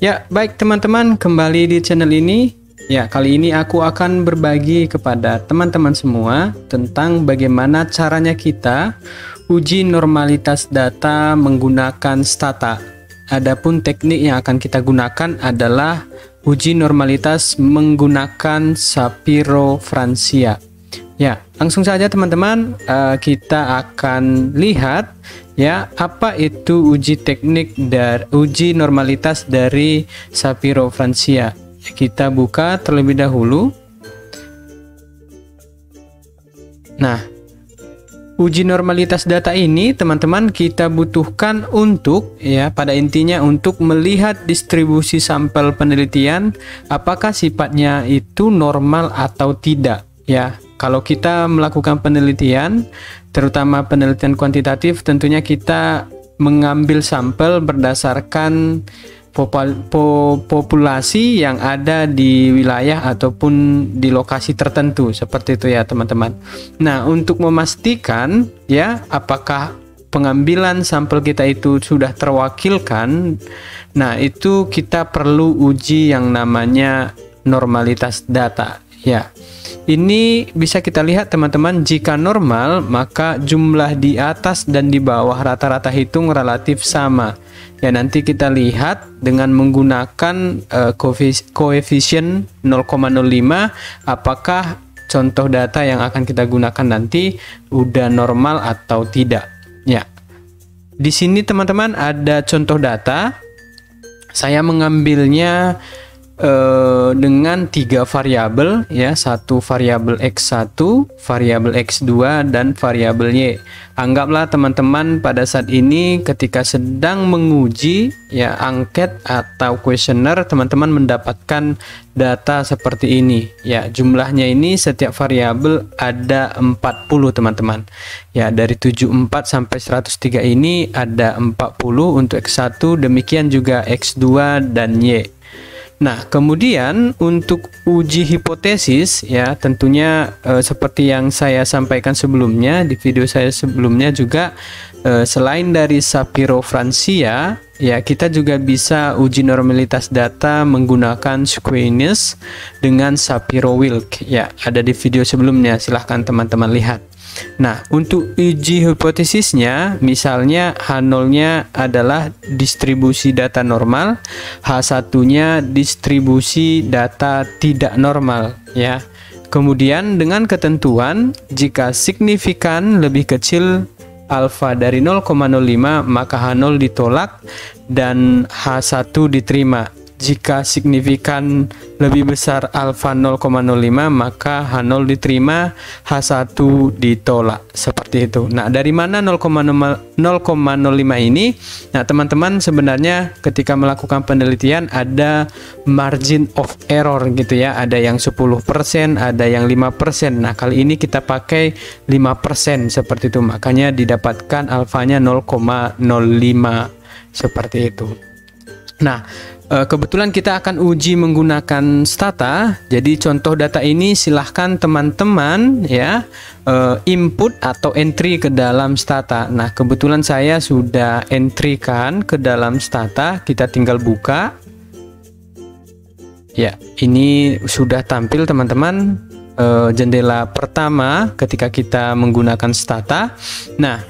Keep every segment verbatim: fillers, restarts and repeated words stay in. Ya, baik teman-teman, kembali di channel ini. Ya, kali ini aku akan berbagi kepada teman-teman semua tentang bagaimana caranya kita uji normalitas data menggunakan Stata. Adapun teknik yang akan kita gunakan adalah uji normalitas menggunakan Shapiro-Francia. Ya, langsung saja teman-teman, uh, kita akan lihat ya apa itu uji teknik dari uji normalitas dari Shapiro-Francia. Kita buka terlebih dahulu. Nah, uji normalitas data ini teman-teman kita butuhkan untuk ya pada intinya untuk melihat distribusi sampel penelitian apakah sifatnya itu normal atau tidak ya. Kalau kita melakukan penelitian, terutama penelitian kuantitatif, tentunya kita mengambil sampel berdasarkan populasi yang ada di wilayah ataupun di lokasi tertentu, seperti itu ya teman-teman. Nah, untuk memastikan ya apakah pengambilan sampel kita itu sudah terwakilkan, nah itu kita perlu uji yang namanya normalitas data ya. Ini bisa kita lihat teman-teman, jika normal maka jumlah di atas dan di bawah rata-rata hitung relatif sama. Ya, nanti kita lihat dengan menggunakan uh, koefisien nol koma nol lima apakah contoh data yang akan kita gunakan nanti udah normal atau tidak. Ya. Di sini teman-teman ada contoh data. Saya mengambilnya Uh, dengan tiga variabel ya, satu variabel x satu, variabel x dua dan variabel y. Anggaplah teman-teman pada saat ini ketika sedang menguji ya angket atau kuesioner, teman-teman mendapatkan data seperti ini ya. Jumlahnya ini setiap variabel ada empat puluh teman-teman. Ya, dari tujuh puluh empat sampai seratus tiga ini ada empat puluh untuk x satu, demikian juga x dua dan y. Nah, kemudian untuk uji hipotesis ya tentunya e, seperti yang saya sampaikan sebelumnya di video saya sebelumnya juga, e, selain dari Shapiro-Francia ya kita juga bisa uji normalitas data menggunakan squamous dengan Shapiro-Wilk ya, ada di video sebelumnya, silahkan teman-teman lihat. Nah, untuk uji hipotesisnya, misalnya H nol-nya adalah distribusi data normal, H satu-nya distribusi data tidak normal ya. Kemudian dengan ketentuan jika signifikan lebih kecil alfa dari nol koma nol lima maka H nol ditolak dan H satu diterima. Jika signifikan lebih besar alfa nol koma nol lima maka H nol diterima, H satu ditolak, seperti itu. Nah, dari mana nol koma nol lima ini? Nah, teman-teman sebenarnya ketika melakukan penelitian ada margin of error gitu ya. Ada yang sepuluh persen, ada yang lima persen. Nah, kali ini kita pakai lima persen seperti itu. Makanya didapatkan alfanya nol koma nol lima seperti itu. Nah, kebetulan kita akan uji menggunakan Stata. Jadi contoh data ini silahkan teman-teman ya input atau entry ke dalam Stata. Nah, kebetulan saya sudah entrykan ke dalam Stata. Kita tinggal buka. Ya, ini sudah tampil teman-teman, jendela pertama ketika kita menggunakan Stata. Nah,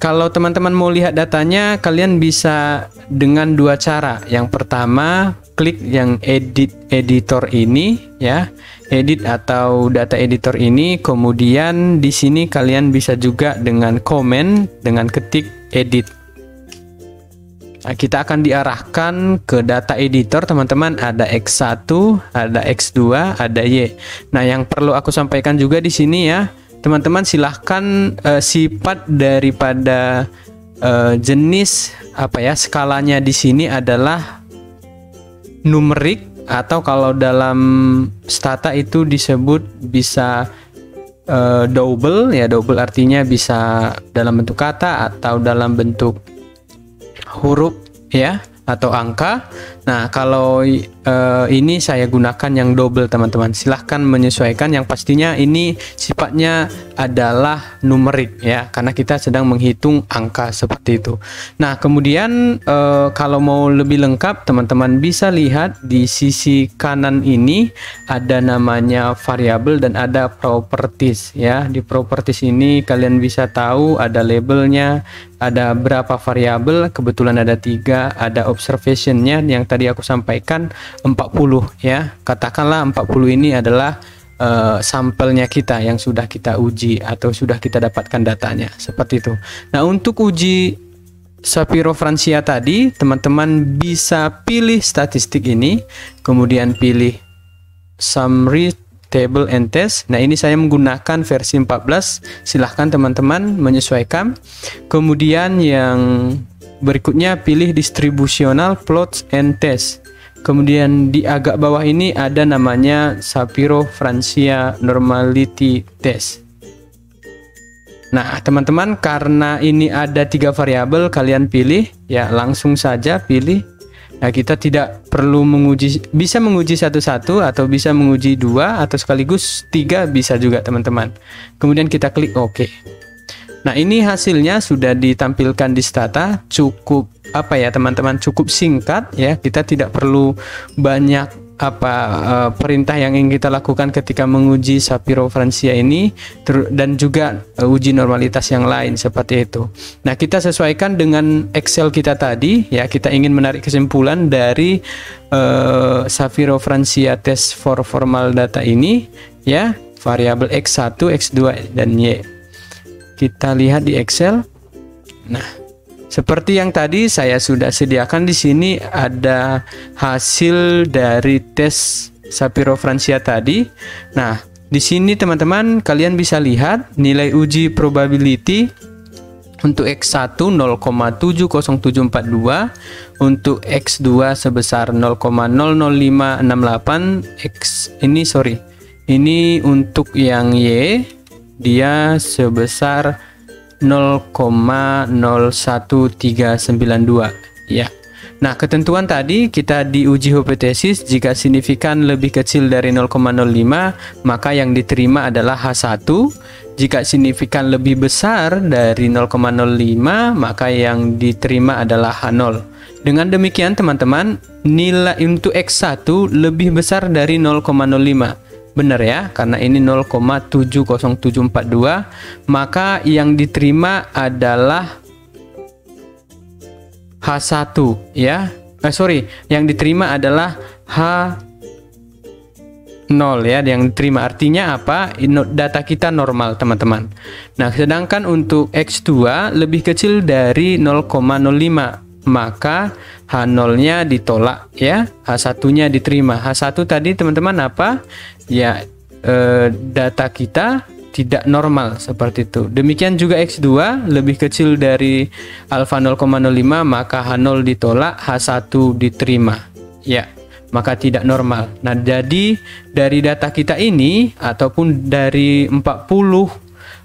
kalau teman-teman mau lihat datanya, kalian bisa dengan dua cara. Yang pertama, klik yang edit editor ini ya, edit atau data editor ini. Kemudian di sini kalian bisa juga dengan komen dengan ketik edit. Nah, kita akan diarahkan ke data editor teman-teman, ada x satu, ada x dua, ada y. Nah, yang perlu aku sampaikan juga di sini ya, teman-teman silahkan uh, sifat daripada uh, jenis apa ya skalanya di sini adalah numerik, atau kalau dalam Stata itu disebut bisa uh, double ya. Double artinya bisa dalam bentuk kata atau dalam bentuk huruf ya, atau angka. Nah, kalau uh, ini saya gunakan yang double, teman-teman. Silahkan menyesuaikan. Yang pastinya ini sifatnya adalah numerik ya, karena kita sedang menghitung angka seperti itu. Nah, kemudian uh, kalau mau lebih lengkap, teman-teman bisa lihat di sisi kanan ini ada namanya variabel dan ada properties ya. Di properties ini kalian bisa tahu ada labelnya, ada berapa variabel, kebetulan ada tiga, ada observationnya yang tadi aku sampaikan empat puluh ya, katakanlah empat puluh ini adalah Uh, sampelnya kita yang sudah kita uji atau sudah kita dapatkan datanya seperti itu. Nah, untuk uji Shapiro-Francia tadi, teman-teman bisa pilih statistik ini, kemudian pilih summary table and test. Nah, ini saya menggunakan versi empat belas. Silahkan teman-teman menyesuaikan. Kemudian yang berikutnya pilih distributional plots and test. Kemudian di agak bawah ini ada namanya Shapiro-Francia Normality Test. Nah, teman-teman, karena ini ada tiga variabel, kalian pilih ya, langsung saja pilih. Nah, kita tidak perlu menguji, bisa menguji satu-satu atau bisa menguji dua atau sekaligus tiga bisa juga, teman-teman. Kemudian kita klik OK. Nah, ini hasilnya sudah ditampilkan di Stata. Cukup apa ya, teman-teman, cukup singkat ya. Kita tidak perlu banyak apa uh, perintah yang ingin kita lakukan ketika menguji Shapiro-Francia ini, dan juga uh, uji normalitas yang lain seperti itu. Nah, kita sesuaikan dengan Excel kita tadi ya. Kita ingin menarik kesimpulan dari uh, Shapiro-Francia test for formal data ini ya, variabel X satu, X dua, dan Y. Kita lihat di Excel. Nah, seperti yang tadi saya sudah sediakan di sini ada hasil dari tes Shapiro-Francia tadi. Nah, di sini teman-teman kalian bisa lihat nilai uji probability untuk X satu nol koma tujuh nol tujuh empat dua, untuk X dua sebesar nol koma nol nol lima enam delapan. X ini sorry. Ini untuk yang Y, dia sebesar nol koma nol satu tiga sembilan dua ya. Nah, ketentuan tadi kita diuji hipotesis, jika signifikan lebih kecil dari nol koma nol lima maka yang diterima adalah H satu, jika signifikan lebih besar dari nol koma nol lima maka yang diterima adalah H nol. Dengan demikian teman-teman, nilai untuk X satu lebih besar dari nol koma nol lima. Benar ya, karena ini nol koma tujuh nol tujuh empat dua, maka yang diterima adalah H satu ya. Eh sorry, yang diterima adalah H nol ya, yang diterima. Artinya apa? Data kita normal, teman-teman. Nah, sedangkan untuk X dua lebih kecil dari nol koma nol lima, maka H nol-nya ditolak ya, H satu-nya diterima. H satu tadi teman-teman apa? Ya, eh, data kita tidak normal seperti itu. Demikian juga X dua lebih kecil dari alfa nol koma nol lima, maka H nol ditolak, H satu diterima. Ya, maka tidak normal. Nah, jadi dari data kita ini ataupun dari empat puluh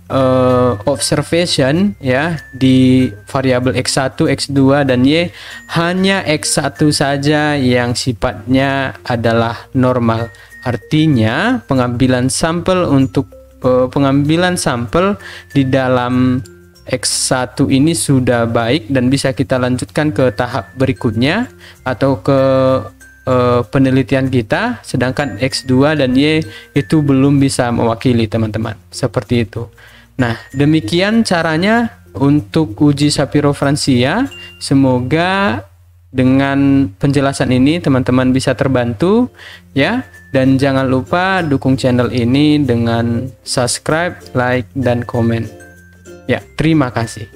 Uh, observation ya di variabel X satu, X dua, dan Y, hanya X satu saja yang sifatnya adalah normal. Artinya pengambilan sampel untuk uh, pengambilan sampel di dalam X satu ini sudah baik dan bisa kita lanjutkan ke tahap berikutnya atau ke uh, penelitian kita, sedangkan X dua dan Y itu belum bisa mewakili, teman-teman, seperti itu. Nah, demikian caranya untuk uji Shapiro-Francia. Semoga dengan penjelasan ini teman-teman bisa terbantu ya. Dan jangan lupa dukung channel ini dengan subscribe, like, dan komen. Ya, terima kasih.